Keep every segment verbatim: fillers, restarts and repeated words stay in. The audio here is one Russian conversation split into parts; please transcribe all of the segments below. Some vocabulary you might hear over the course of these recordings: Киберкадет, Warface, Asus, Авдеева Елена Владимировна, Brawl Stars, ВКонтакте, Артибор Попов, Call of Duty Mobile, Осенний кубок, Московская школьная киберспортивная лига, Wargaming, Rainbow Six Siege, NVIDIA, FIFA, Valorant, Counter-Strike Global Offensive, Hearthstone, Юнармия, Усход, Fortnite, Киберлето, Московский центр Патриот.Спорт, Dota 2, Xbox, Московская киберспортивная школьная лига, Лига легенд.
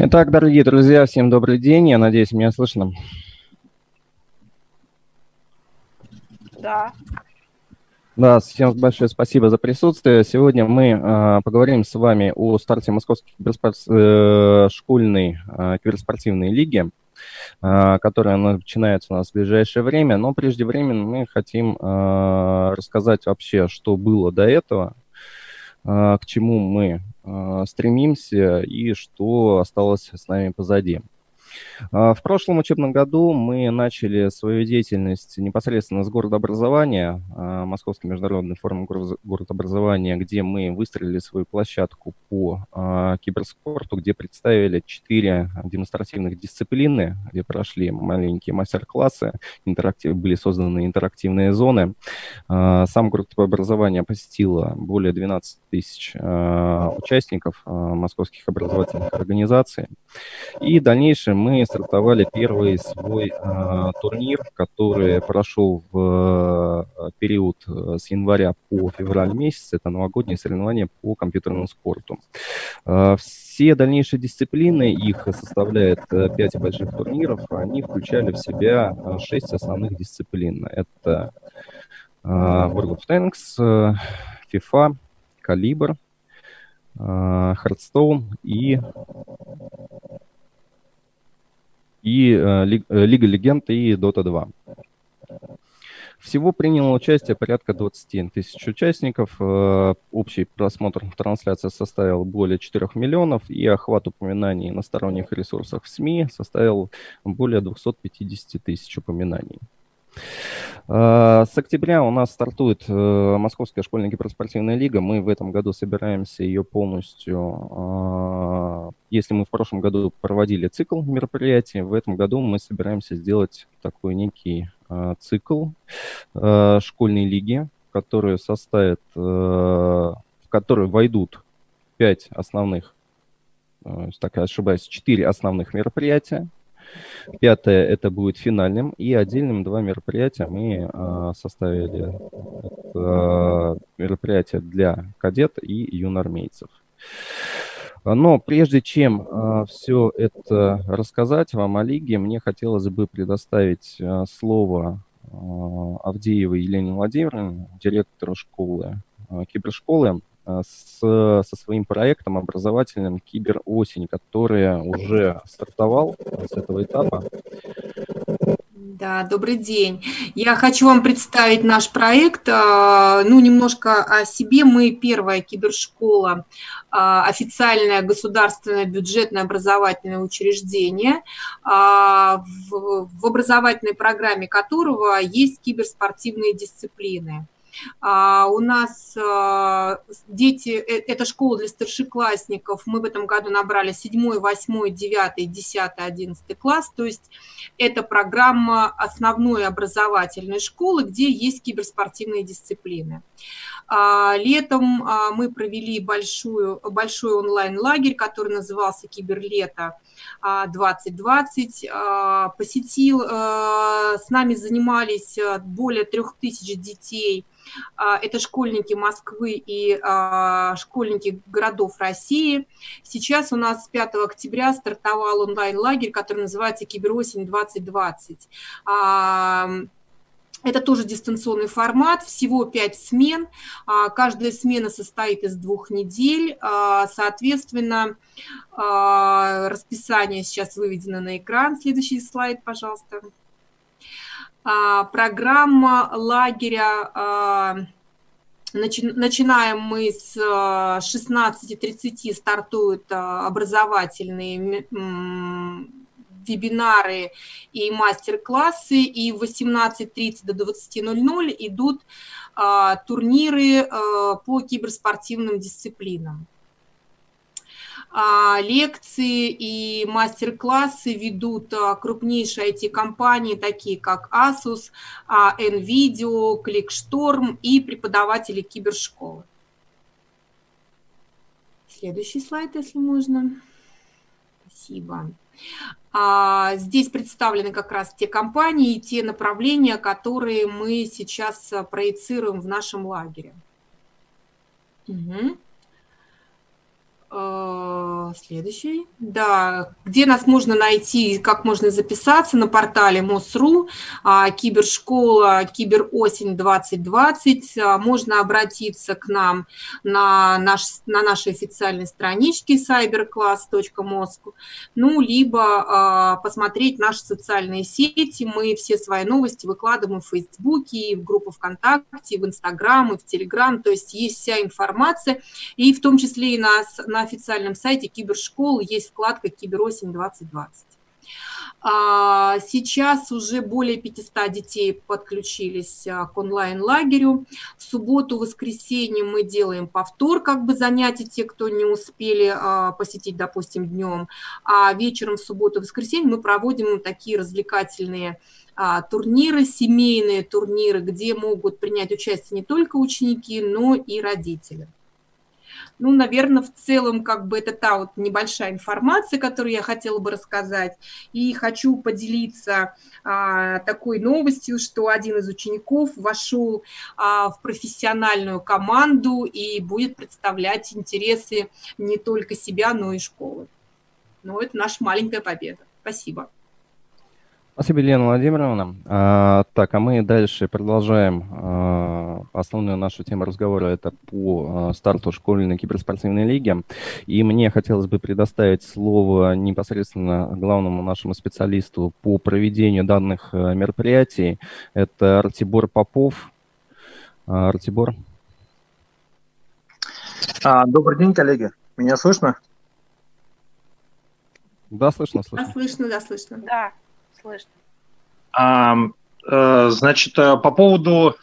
Итак, дорогие друзья, всем добрый день. Я надеюсь, меня слышно. Да. Да, всем большое спасибо за присутствие. Сегодня мы э, поговорим с вами о старте Московской киберспорт... э, школьной э, киберспортивной лиги, э, которая начинается у нас в ближайшее время. Но преждевременно мы хотим э, рассказать вообще, что было до этого, э, к чему мы э, стремимся и что осталось с нами позади. В прошлом учебном году мы начали свою деятельность непосредственно с города образования, Московский международный форум город образования, где мы выстроили свою площадку по киберспорту, где представили четыре демонстративных дисциплины, где прошли маленькие мастер-классы, интерактив, были созданы интерактивные зоны. Сам город образования посетило более двенадцати тысяч участников московских образовательных организаций. И в дальнейшем мы стартовали первый свой э, турнир, который прошел в э, период с января по февраль месяц. Это новогодние соревнования по компьютерному спорту. Э, все дальнейшие дисциплины, их составляет пять больших турниров, они включали в себя шесть основных дисциплин. Это э, World of Tanks, э, FIFA, Калибр, э, Hearthstone и... и э, Лига легенд и Dota два. Всего приняло участие порядка двадцати тысяч участников. Э, общий просмотр трансляции составил более четырёх миллионов, и охват упоминаний на сторонних ресурсах в СМИ составил более двухсот пятидесяти тысяч упоминаний. Э, с октября у нас стартует э, Московская школьная киберспортивная лига. Мы в этом году собираемся ее полностью... Э, Если мы в прошлом году проводили цикл мероприятий, в этом году мы собираемся сделать такой некий э, цикл э, школьной лиги, в которую составит, э, в которую войдут пять основных, э, так я ошибаюсь, четыре основных мероприятия. Пятое это будет финальным, и отдельным два мероприятия мы э, составили. Это мероприятие для кадет и юнармейцев. Но прежде чем э, все это рассказать вам о лиге, мне хотелось бы предоставить э, слово э, Авдеевой Елене Владимировне, директору школы, э, кибершколы, э, с, со своим проектом образовательным «Киберосень», который уже стартовал с этого этапа. Да, добрый день. Я хочу вам представить наш проект. Ну, немножко о себе. Мы первая кибершкола, официальное государственное бюджетное образовательное учреждение, в образовательной программе которого есть киберспортивные дисциплины. Uh, у нас uh, дети, это школа для старшеклассников, мы в этом году набрали седьмой, восьмой, девятый, десятый, одиннадцатый класс, то есть это программа основной образовательной школы, где есть киберспортивные дисциплины. Uh, летом uh, мы провели большую, большой онлайн-лагерь, который назывался «Киберлето двадцать двадцать». Uh, посетил, uh, с нами занимались более трех тысяч детей. Это школьники Москвы и а, школьники городов России. Сейчас у нас с пятого октября стартовал онлайн-лагерь, который называется «Киберосень двадцать двадцать». А, это тоже дистанционный формат, всего пять смен. А, каждая смена состоит из двух недель. А, соответственно, а, расписание сейчас выведено на экран. Следующий слайд, пожалуйста. Программа лагеря, начинаем мы с шестнадцати тридцати, стартуют образовательные вебинары и мастер-классы, и в восемнадцать тридцать до двадцати ноль-ноль идут турниры по киберспортивным дисциплинам. Лекции и мастер-классы ведут крупнейшие ай ти-компании, такие как Asus, NVIDIA, ClickStorm и преподаватели кибершколы. Следующий слайд, если можно. Спасибо. Здесь представлены как раз те компании и те направления, которые мы сейчас проецируем в нашем лагере. Угу. Следующий. Да, где нас можно найти, как можно записаться, на портале мос точка ру, кибершкола, киберосень двадцать двадцать. Можно обратиться к нам на, наш, на нашей официальной страничке cyberclass точка mos, ну, либо посмотреть наши социальные сети. Мы все свои новости выкладываем в Фейсбуке, и в группу ВКонтакте, и в Инстаграм, и в Телеграм. То есть есть вся информация, и в том числе и на, на официальном сайте кибершколы. Кибершколы есть вкладка «Киберосень двадцать двадцать». Сейчас уже более пятисот детей подключились к онлайн-лагерю. В субботу, воскресенье мы делаем повтор как бы занятий, те, кто не успели посетить, допустим, днем. А вечером в субботу, воскресенье мы проводим такие развлекательные турниры, семейные турниры, где могут принять участие не только ученики, но и родители. Ну, наверное, в целом, как бы это та вот небольшая информация, которую я хотела бы рассказать. И хочу поделиться а, такой новостью, что один из учеников вошел а, в профессиональную команду и будет представлять интересы не только себя, но и школы. Ну, это наша маленькая победа. Спасибо. Спасибо, Елена Владимировна. А, так, а мы дальше продолжаем а, основную нашу тему разговора, это по а, старту школьной киберспортивной лиги. И мне хотелось бы предоставить слово непосредственно главному нашему специалисту по проведению данных мероприятий. Это Артибор Попов. А, Артибор. А, добрый день, коллеги. Меня слышно? Да, слышно, слышно. Да, слышно, да, слышно. Да. Слышно. А, значит, по поводу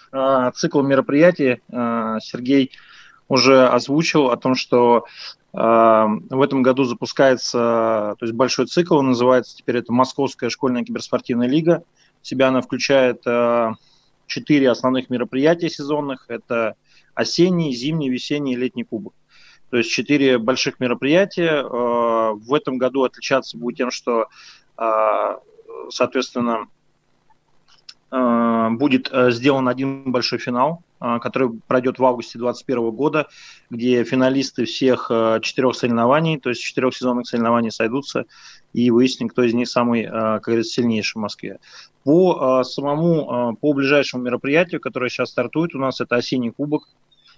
цикла мероприятий Сергей уже озвучил о том, что в этом году запускается, то есть, большой цикл, он называется теперь это Московская школьная киберспортивная лига. В себя она включает четыре основных мероприятия сезонных. Это осенний, зимний, весенний и летний кубок. То есть четыре больших мероприятия. В этом году отличаться будет тем, что соответственно, будет сделан один большой финал, который пройдет в августе две тысячи двадцать первого года, где финалисты всех четырех соревнований, то есть четырех сезонных соревнований, сойдутся и выясним, кто из них самый, как говорится, сильнейший в Москве. По самому, по ближайшему мероприятию, которое сейчас стартует, у нас это осенний кубок.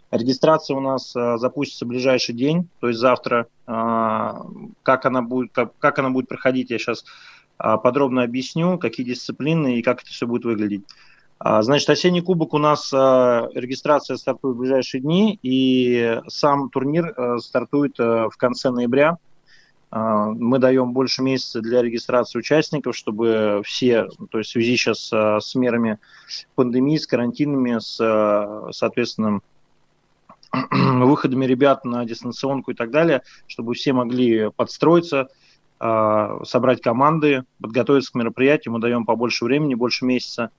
Регистрация у нас запустится в ближайший день, то есть завтра. Как она будет, как, как она будет проходить, я сейчас подробно объясню, какие дисциплины и как это все будет выглядеть. Значит, осенний кубок у нас регистрация стартует в ближайшие дни, и сам турнир стартует в конце ноября. Мы даем больше месяца для регистрации участников, чтобы все, то есть в связи сейчас с мерами пандемии, с карантинами, с, соответственно, выходами ребят на дистанционку и так далее, чтобы все могли подстроиться, собрать команды, подготовиться к мероприятию. Мы даем побольше времени, больше месяца.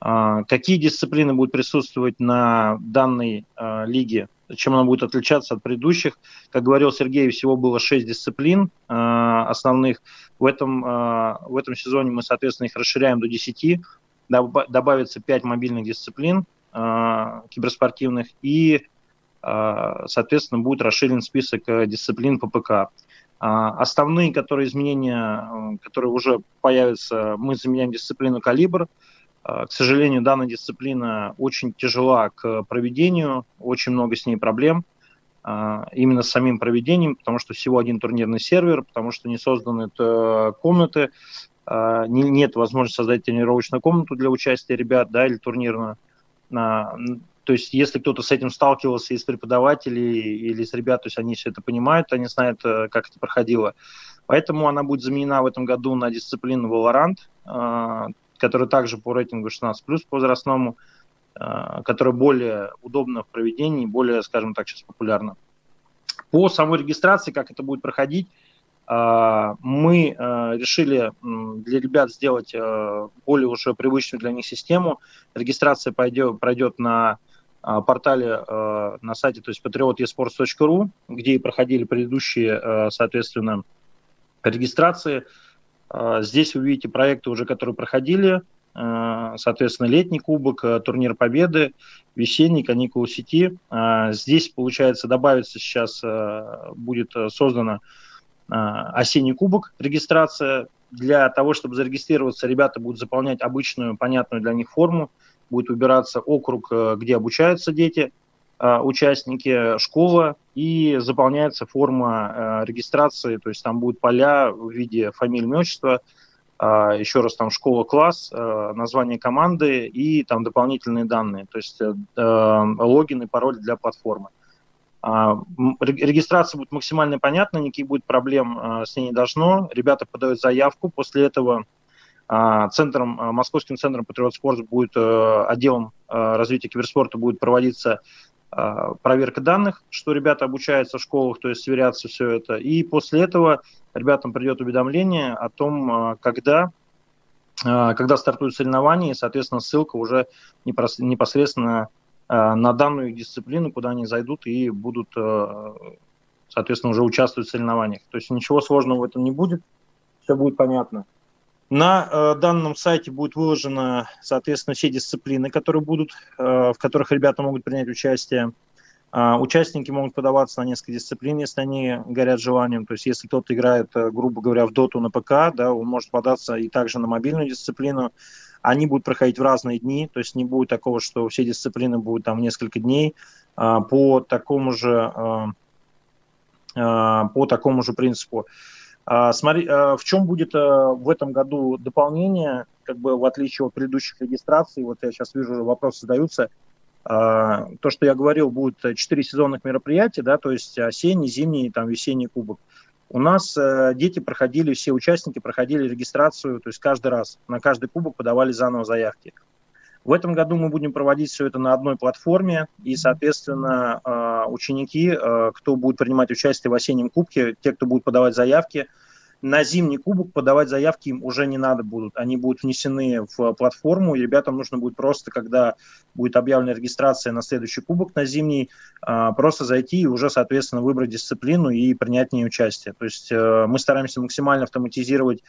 Какие дисциплины будут присутствовать на данной лиге, чем она будет отличаться от предыдущих? Как говорил Сергей, всего было шесть дисциплин основных. В этом, в этом сезоне мы, соответственно, их расширяем до десяти. Добавится пять мобильных дисциплин киберспортивных и соответственно, будет расширен список дисциплин по ПК. Основные которые изменения, которые уже появятся, мы заменяем дисциплину «Калибр». К сожалению, данная дисциплина очень тяжела к проведению, очень много с ней проблем, именно с самим проведением, потому что всего один турнирный сервер, потому что не созданы комнаты, нет возможности создать тренировочную комнату для участия ребят, да, или турнирную. То есть, если кто-то с этим сталкивался, из преподавателей или с ребят, то есть они все это понимают, они знают, как это проходило. Поэтому она будет заменена в этом году на дисциплину Valorant, которая также по рейтингу шестнадцать плюс, по возрастному, которая более удобна в проведении, более, скажем так, сейчас популярна. По самой регистрации, как это будет проходить, мы решили для ребят сделать более уже привычную для них систему. Регистрация пойдет, пройдет на портале, на сайте, то есть патриот точка и спортс точка ру, где и проходили предыдущие, соответственно, регистрации. Здесь вы видите проекты уже, которые проходили. Соответственно, летний кубок, турнир победы, весенний, каникулы сети. Здесь, получается, добавится сейчас, будет создана осенний кубок, регистрация. Для того, чтобы зарегистрироваться, ребята будут заполнять обычную, понятную для них форму, будет убираться округ, где обучаются дети, участники, школа, и заполняется форма регистрации, то есть там будут поля в виде фамилии, имя, отчества, еще раз там школа, класс, название команды и там дополнительные данные, то есть логин и пароль для платформы. Регистрация будет максимально понятна, никаких будет проблем с ней не должно. Ребята подают заявку, после этого центром, Московским центром Патриот.Спорт будет, отделом развития киберспорта будет проводиться проверка данных, что ребята обучаются в школах, то есть сверяться все это. И после этого ребятам придет уведомление о том, когда, когда стартуют соревнования, и, соответственно, ссылка уже непосредственно на данную дисциплину, куда они зайдут и будут, соответственно, уже участвовать в соревнованиях. То есть ничего сложного в этом не будет, все будет понятно. На данном сайте будут выложены, соответственно, все дисциплины, которые будут, в которых ребята могут принять участие. Участники могут подаваться на несколько дисциплин, если они горят желанием. То есть если кто-то играет, грубо говоря, в доту на ПК, да, он может податься и также на мобильную дисциплину. Они будут проходить в разные дни, то есть не будет такого, что все дисциплины будут там несколько дней а, по такому же, а, а, по такому же принципу. А, смотри, а, в чем будет а, в этом году дополнение, как бы в отличие от предыдущих регистраций, вот я сейчас вижу, вопросы задаются, а, то, что я говорил, будет четыре сезонных мероприятия, да, то есть осенний, зимний, там, весенний кубок. У нас э, дети проходили, все участники проходили регистрацию, то есть каждый раз на каждый кубок подавали заново заявки. В этом году мы будем проводить все это на одной платформе, и, соответственно, э, ученики, э, кто будет принимать участие в осеннем кубке, те, кто будут подавать заявки, на зимний кубок подавать заявки им уже не надо будут. Они будут внесены в платформу, и ребятам нужно будет просто, когда будет объявлена регистрация на следующий кубок, на зимний, просто зайти и уже, соответственно, выбрать дисциплину и принять в ней участие. То есть мы стараемся максимально автоматизировать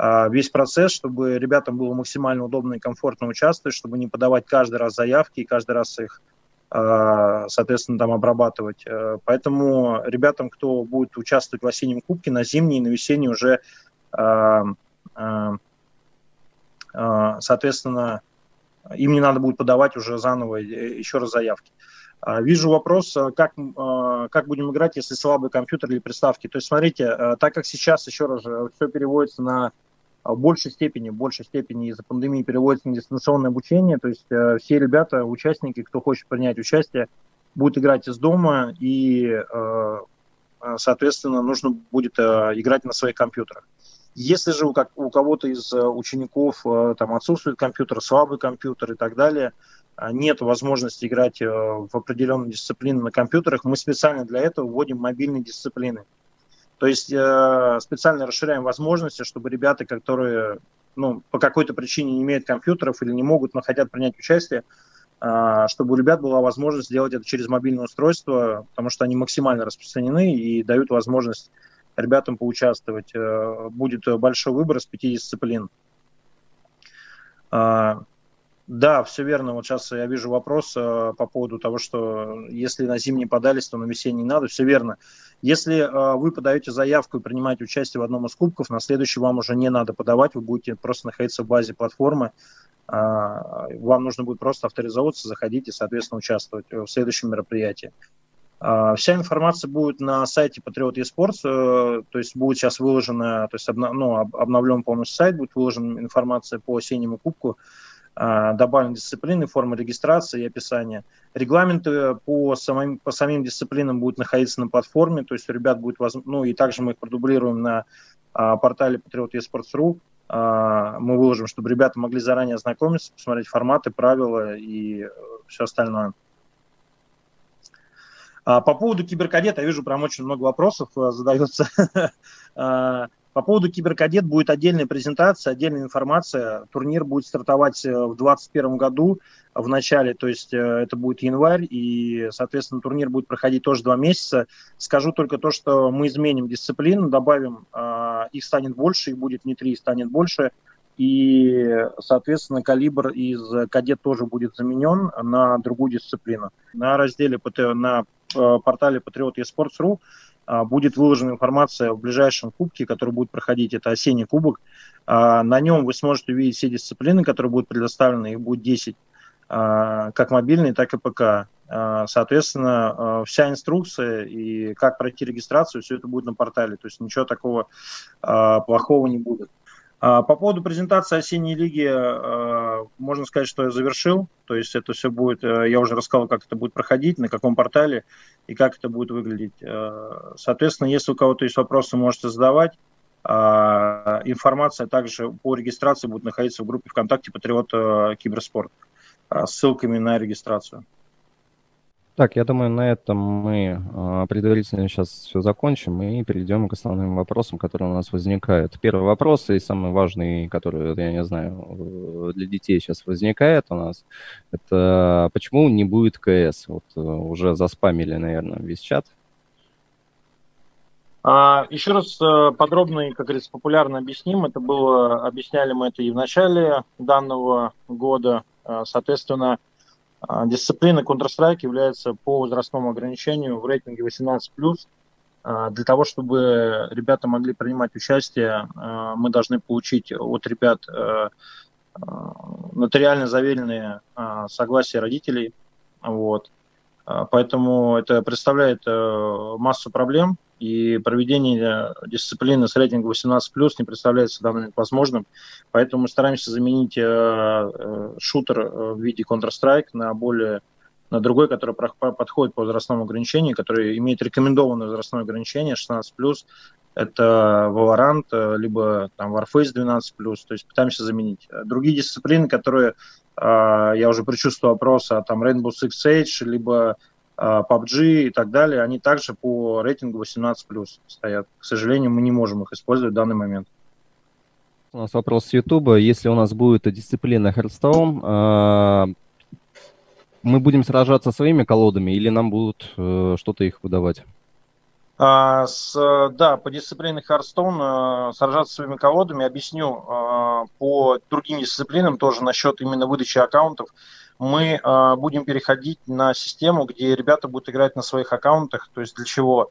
весь процесс, чтобы ребятам было максимально удобно и комфортно участвовать, чтобы не подавать каждый раз заявки и каждый раз их, соответственно, там обрабатывать. Поэтому ребятам, кто будет участвовать в осеннем кубке, на зимний и на весенний уже, соответственно, им не надо будет подавать уже заново еще раз заявки. Вижу вопрос, как, как будем играть, если слабый компьютер или приставки. То есть, смотрите, так как сейчас, еще раз, все переводится на... в большей степени, в большей степени из-за пандемии переводится на дистанционное обучение, то есть э, все ребята, участники, кто хочет принять участие, будут играть из дома, и, э, соответственно, нужно будет э, играть на своих компьютерах. Если же у, как, у кого-то из учеников э, там отсутствует компьютер, слабый компьютер и так далее, нет возможности играть э, в определенные дисциплины на компьютерах, мы специально для этого вводим мобильные дисциплины. То есть э, специально расширяем возможности, чтобы ребята, которые ну, по какой-то причине не имеют компьютеров или не могут, но хотят принять участие, э, чтобы у ребят была возможность сделать это через мобильное устройство, потому что они максимально распространены и дают возможность ребятам поучаствовать. Э, будет большой выбор из пяти дисциплин. Э, да, все верно. Вот сейчас я вижу вопрос э, по поводу того, что если на зимний подались, то на весенний не надо. Все верно. Если э, вы подаете заявку и принимаете участие в одном из кубков, на следующий вам уже не надо подавать, вы будете просто находиться в базе платформы, э, вам нужно будет просто авторизоваться, заходить и, соответственно, участвовать в следующем мероприятии. Э, вся информация будет на сайте Patriot.Esports, э, то есть будет сейчас выложена, то есть обна, ну, об, обновлен полностью сайт, будет выложена информация по осеннему кубку, э, добавлены дисциплины, формы регистрации и описания. Регламенты по самим, по самим дисциплинам будут находиться на платформе, то есть у ребят будет возможность, ну и также мы их продублируем на а, портале патриот точка и спортс точка ру, а, мы выложим, чтобы ребята могли заранее ознакомиться, посмотреть форматы, правила и все остальное. А, по поводу киберкадета, я вижу, прям очень много вопросов задается. По поводу киберкадет будет отдельная презентация, отдельная информация. Турнир будет стартовать в две тысячи двадцать первом году в начале, то есть это будет январь, и, соответственно, турнир будет проходить тоже два месяца. Скажу только то, что мы изменим дисциплину, добавим, их станет больше, их будет не три, станет больше, и, соответственно, калибр из кадет тоже будет заменен на другую дисциплину. На разделе, на портале патриот точка и спортс точка ру будет выложена информация в ближайшем кубке, который будет проходить, это осенний кубок. На нем вы сможете увидеть все дисциплины, которые будут предоставлены, их будет десять, как мобильные, так и ПК. Соответственно, вся инструкция и как пройти регистрацию, все это будет на портале, то есть ничего такого плохого не будет. По поводу презентации осенней лиги, можно сказать, что я завершил, то есть это все будет, я уже рассказал, как это будет проходить, на каком портале и как это будет выглядеть. Соответственно, если у кого-то есть вопросы, можете задавать. Информация также по регистрации будет находиться в группе ВКонтакте Патриот.Киберспорт с ссылками на регистрацию. Так, я думаю, на этом мы предварительно сейчас все закончим и перейдем к основным вопросам, которые у нас возникают. Первый вопрос, и самый важный, который, я не знаю, для детей сейчас возникает у нас, это почему не будет КС? Вот уже заспамили, наверное, весь чат. Еще раз подробно и, как говорится, популярно объясним. Это было, объясняли мы это и в начале данного года. Соответственно, дисциплина Counter-Strike является по возрастному ограничению в рейтинге восемнадцать плюс. Для того, чтобы ребята могли принимать участие, мы должны получить от ребят нотариально заверенные согласия родителей. Вот. Поэтому это представляет массу проблем, и проведение дисциплины с рейтингом восемнадцать плюс не представляется данным возможным. Поэтому мы стараемся заменить шутер в виде Counter-Strike на более, на другой, который подходит по возрастному ограничению, который имеет рекомендованное возрастное ограничение шестнадцать плюс. Это Valorant, либо там Warface двенадцать плюс. То есть пытаемся заменить. Другие дисциплины, которые, я уже предчувствовал вопрос, там Rainbow Six Siege, либо пабджи и так далее, они также по рейтингу восемнадцать плюс стоят. К сожалению, мы не можем их использовать в данный момент. У нас вопрос с Ютуба. Если у нас будет дисциплина Hearthstone, мы будем сражаться своими колодами или нам будут что-то их выдавать? А, с, да, по дисциплине Hearthstone сражаться своими колодами. Объясню по другим дисциплинам тоже насчет именно выдачи аккаунтов. Мы э, будем переходить на систему, где ребята будут играть на своих аккаунтах. То есть для чего?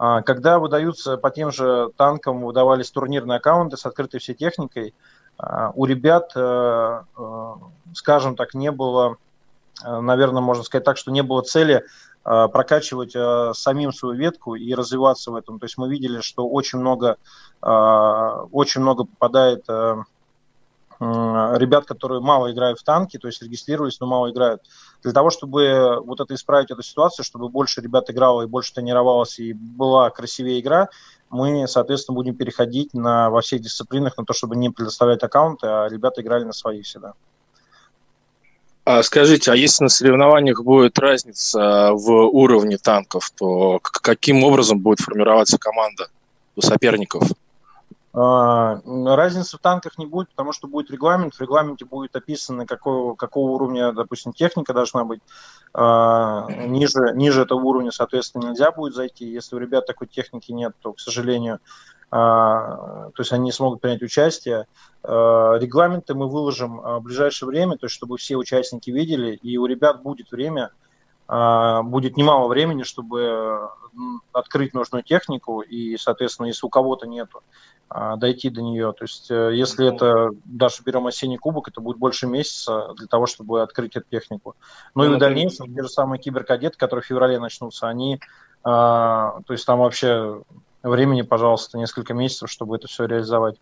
Э, когда выдаются по тем же танкам, выдавались турнирные аккаунты с открытой всей техникой, э, у ребят, э, э, скажем так, не было, э, наверное, можно сказать так, что не было цели э, прокачивать э, самим свою ветку и развиваться в этом. То есть мы видели, что очень много, э, очень много попадает... Э, ребят, которые мало играют в танки, то есть регистрировались, но мало играют. Для того, чтобы вот это исправить, эту ситуацию, чтобы больше ребят играло и больше тренировалось, и была красивее игра, мы, соответственно, будем переходить на, во всех дисциплинах на то, чтобы не предоставлять аккаунты, а ребята играли на своих всегда. А скажите, а если на соревнованиях будет разница в уровне танков, то каким образом будет формироваться команда у соперников? Разницы в танках не будет, потому что будет регламент. В регламенте будет описано, какого, какого уровня, допустим, техника должна быть. Ниже, ниже этого уровня, соответственно, нельзя будет зайти. Если у ребят такой техники нет, то, к сожалению, то есть они не смогут принять участие. Регламенты мы выложим в ближайшее время, то есть чтобы все участники видели, и у ребят будет время, будет немало времени, чтобы открыть нужную технику, и, соответственно, если у кого-то нету, дойти до нее. То есть, если это, даже берем осенний кубок, это будет больше месяца для того, чтобы открыть эту технику. Ну, ну и в дальнейшем, те же самые киберкадеты, которые в феврале начнутся, они, а, то есть там вообще времени, пожалуйста, несколько месяцев, чтобы это все реализовать.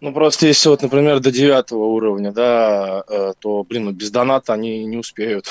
Ну, просто если вот, например, до девятого уровня, да, то, блин, без доната они не успеют.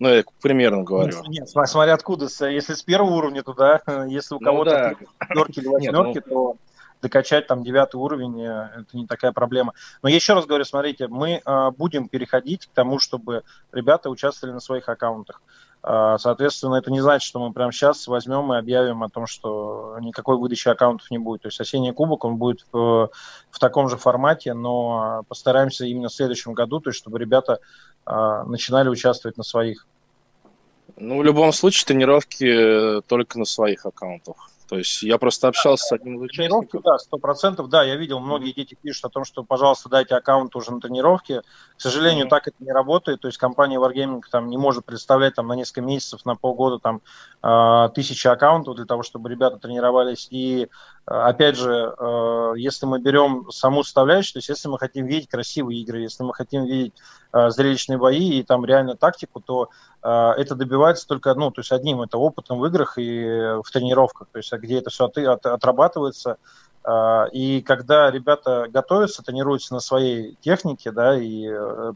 Ну, я примерно говорю. Нет, смотри, откуда. Если с первого уровня, то да. Если у кого-то пятерки или восьмерки, то докачать там девятый уровень, это не такая проблема. Но я еще раз говорю, смотрите, мы э, будем переходить к тому, чтобы ребята участвовали на своих аккаунтах. Э, соответственно, это не значит, что мы прямо сейчас возьмем и объявим о том, что никакой выдачи аккаунтов не будет. То есть осенний кубок, он будет в, в таком же формате, но постараемся именно в следующем году, то есть чтобы ребята э, начинали участвовать на своих. Ну, в любом случае, тренировки только на своих аккаунтах. То есть я просто общался с одним из участников. Да, сто процентов, да, я видел, многие дети пишут о том, что, пожалуйста, дайте аккаунт уже на тренировке. К сожалению, mm-hmm. так это не работает, то есть компания Wargaming там не может представлять там на несколько месяцев, на полгода там тысячи аккаунтов для того, чтобы ребята тренировались. И опять же, если мы берем саму составляющую, то есть если мы хотим видеть красивые игры, если мы хотим видеть зрелищные бои и там реально тактику, то это добивается только, ну, то есть одним, это опытом в играх и в тренировках, то есть где это все от, от, отрабатывается. И когда ребята готовятся, тренируются на своей технике, да, и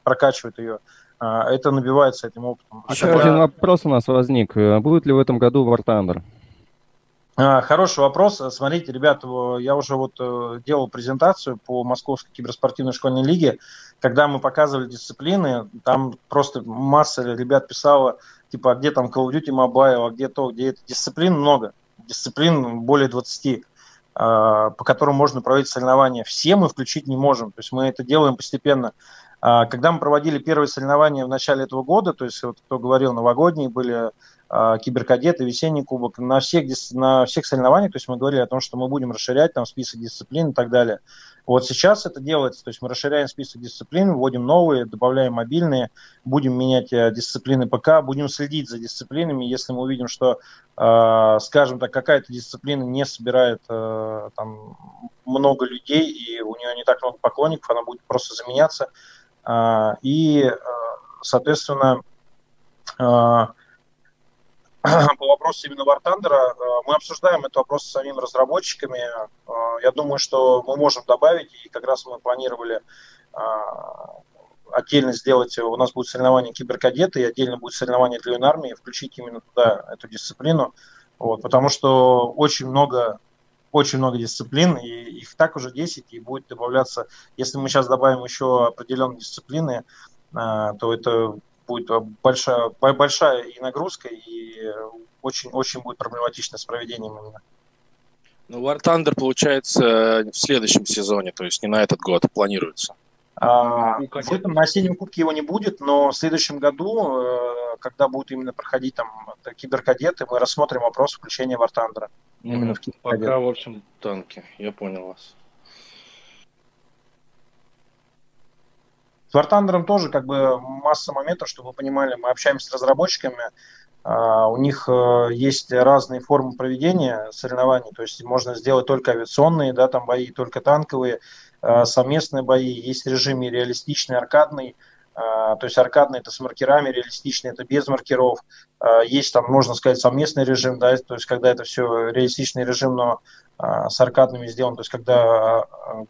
прокачивают ее, это набивается этим опытом. Еще а когда... один вопрос у нас возник. Будет ли в этом году War Thunder? Хороший вопрос. Смотрите, ребят, я уже вот делал презентацию по Московской киберспортивной школьной лиге, когда мы показывали дисциплины, там просто масса ребят писала, типа, а где там Call of Duty Mobile, а где то, где это. Дисциплин много, дисциплин более двадцати, по которым можно проводить соревнования. Все мы включить не можем, то есть мы это делаем постепенно. Когда мы проводили первые соревнования в начале этого года, то есть вот кто говорил, новогодние были, Киберкадеты, Весенний кубок, на всех, на всех соревнованиях, то есть мы говорили о том, что мы будем расширять там список дисциплин и так далее. Вот сейчас это делается, то есть мы расширяем список дисциплин, вводим новые, добавляем мобильные, будем менять дисциплины ПК, будем следить за дисциплинами, если мы увидим, что, э, скажем так, какая-то дисциплина не собирает э, там, много людей, и у нее не так много поклонников, она будет просто заменяться. Э, и, э, соответственно, э, по вопросу именно War Thunder, мы обсуждаем этот вопрос с самими разработчиками. Я думаю, что мы можем добавить, и как раз мы планировали отдельно сделать, у нас будет соревнование киберкадеты, и отдельно будет соревнование для юнармии, включить именно туда эту дисциплину, вот, потому что очень много, очень много дисциплин, и их так уже десять, и будет добавляться, если мы сейчас добавим еще определенные дисциплины, то это... будет большая, большая и нагрузка, и очень-очень будет проблематично с проведением именно. Ну, War Thunder, получается, в следующем сезоне, то есть не на этот год, планируется. А, на осеннем кубке его не будет, но в следующем году, когда будут именно проходить там киберкадеты, мы рассмотрим вопрос включения War Thunder. Именно mm-hmm. в киберкадет. Пока, в общем, танки. Я понял вас. С War Thunder тоже как бы масса моментов, чтобы вы понимали, мы общаемся с разработчиками, у них есть разные формы проведения соревнований, то есть можно сделать только авиационные, да, там бои, только танковые, совместные бои, есть режимы реалистичный, аркадный, то есть аркадный это с маркерами, реалистичный это без маркеров, есть там, можно сказать, совместный режим, да, то есть когда это все реалистичный режим, но с аркадными сделан, то есть когда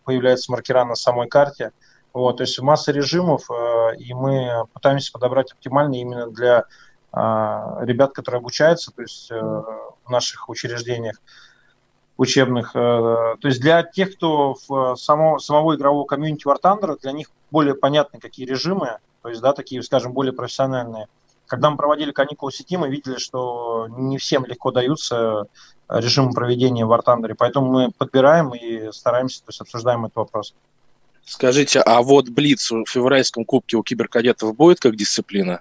появляются маркера на самой карте. Вот, то есть масса режимов, э, и мы пытаемся подобрать оптимальные именно для э, ребят, которые обучаются, то есть э, в наших учреждениях учебных. Э, то есть для тех, кто в само, самого игрового комьюнити War Thunder, для них более понятны какие режимы, то есть, да, такие, скажем, более профессиональные. Когда мы проводили каникулы сети, мы видели, что не всем легко даются режимы проведения в War Thunder, поэтому мы подбираем и стараемся, то есть обсуждаем этот вопрос. Скажите, а вот Блиц в февральском кубке у киберкадетов будет как дисциплина?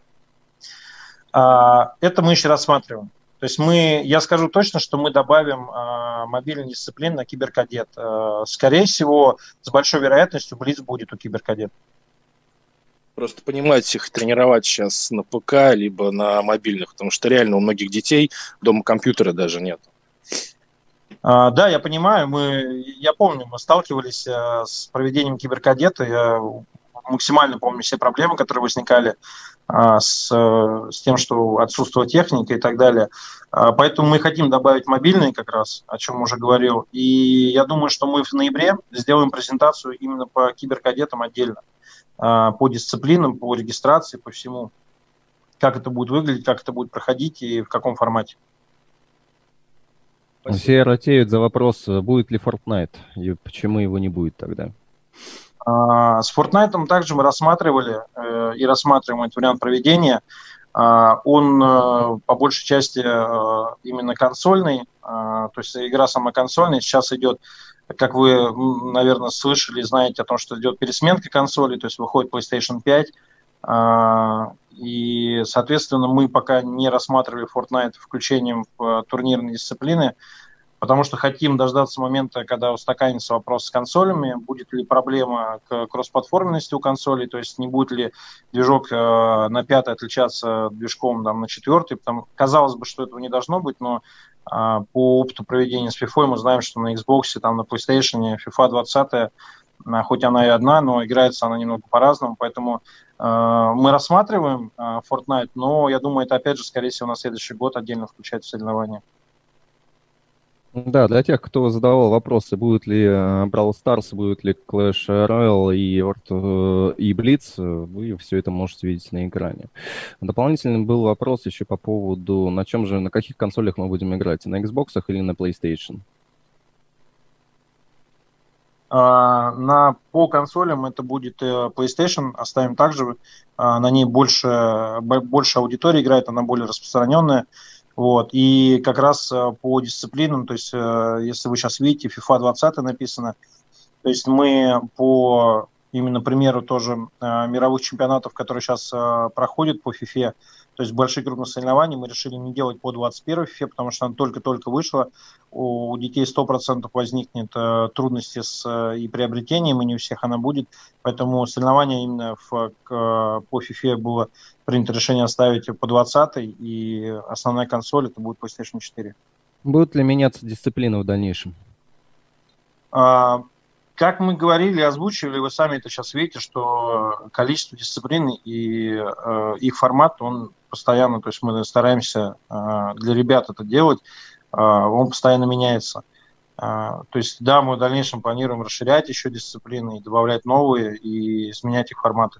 А, это мы еще рассматриваем. То есть мы, я скажу точно, что мы добавим а, мобильную дисциплину на киберкадет. А, скорее всего, с большой вероятностью Блиц будет у киберкадет. Просто понимать их тренировать сейчас на ПК, либо на мобильных, потому что реально у многих детей дома компьютера даже нет. Uh, да, я понимаю, мы, я помню, мы сталкивались uh, с проведением киберкадета, я максимально помню все проблемы, которые возникали uh, с, uh, с тем, что отсутствовала техника и так далее, uh, поэтому мы хотим добавить мобильные как раз, о чем уже говорил, и я думаю, что мы в ноябре сделаем презентацию именно по киберкадетам отдельно, uh, по дисциплинам, по регистрации, по всему, как это будет выглядеть, как это будет проходить и в каком формате. Спасибо. Все ратеют за вопрос, будет ли Fortnite и почему его не будет тогда? С Fortnite также мы рассматривали и рассматриваем этот вариант проведения. Он по большей части именно консольный, то есть игра сама консольная. Сейчас идет, как вы, наверное, слышали, знаете о том, что идет пересменка консолей, то есть выходит PlayStation пять. И, соответственно, мы пока не рассматривали Fortnite включением в турнирные дисциплины. потому что хотим дождаться момента, когда устаканится вопрос с консолями, будет ли проблема к кроссплатформенности у консолей, то есть не будет ли движок э, на пятый отличаться движком там, на четвертый. Потому, казалось бы, что этого не должно быть, но э, по опыту проведения с FIFA мы знаем, что на Xbox, там, на PlayStation FIFA двадцать, э, хоть она и одна, но играется она немного по-разному, поэтому э, мы рассматриваем э, Fortnite, но я думаю, это опять же, скорее всего, на следующий год отдельно включать в соревнования. Да, для тех, кто задавал вопросы, будут ли Brawl Stars, будут ли Clash Royale и, и Blitz, вы все это можете видеть на экране. Дополнительным был вопрос еще по поводу, на чем же, на каких консолях мы будем играть, на Xbox или на PlayStation? А, на, по консолям это будет PlayStation, оставим также, а, на ней больше, больше аудитории играет, она более распространенная. Вот. И как раз по дисциплинам, то есть, если вы сейчас видите, FIFA двадцать написано, то есть мы по именно примеру тоже мировых чемпионатов, которые сейчас проходят по FIFA, то есть большие крупные соревнования, мы решили не делать по двадцать первой FIFA, потому что она только-только вышла, у детей сто процентов возникнет трудности с и приобретением, и не у всех она будет, поэтому соревнования именно в, по FIFA было принято решение оставить по двадцатой, и основная консоль это будет PlayStation четыре. Будут ли меняться дисциплины в дальнейшем? А, как мы говорили, озвучивали, вы сами это сейчас видите, что количество дисциплин и э, их формат, он постоянно, то есть мы стараемся э, для ребят это делать, э, он постоянно меняется. Э, то есть да, мы в дальнейшем планируем расширять еще дисциплины, добавлять новые и изменять их форматы.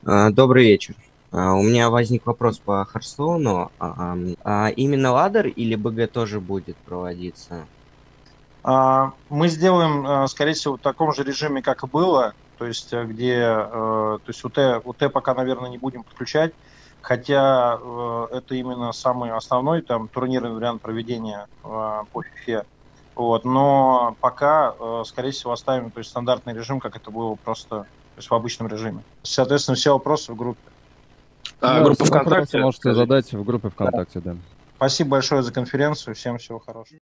Добрый вечер. У меня возник вопрос по Hearthstone. Именно ладер или БГ тоже будет проводиться? Мы сделаем, скорее всего, в таком же режиме, как и было, то есть где, то есть УТ, УТ пока, наверное, не будем подключать, хотя это именно самый основной там турнирный вариант проведения по FIFA. Вот, но пока, скорее всего, оставим, то есть стандартный режим, как это было просто, то есть в обычном режиме. Соответственно, все вопросы в группе. А, ну, группа ВКонтакте можете задать в группе ВКонтакте, да. Да. Спасибо большое за конференцию, всем всего хорошего.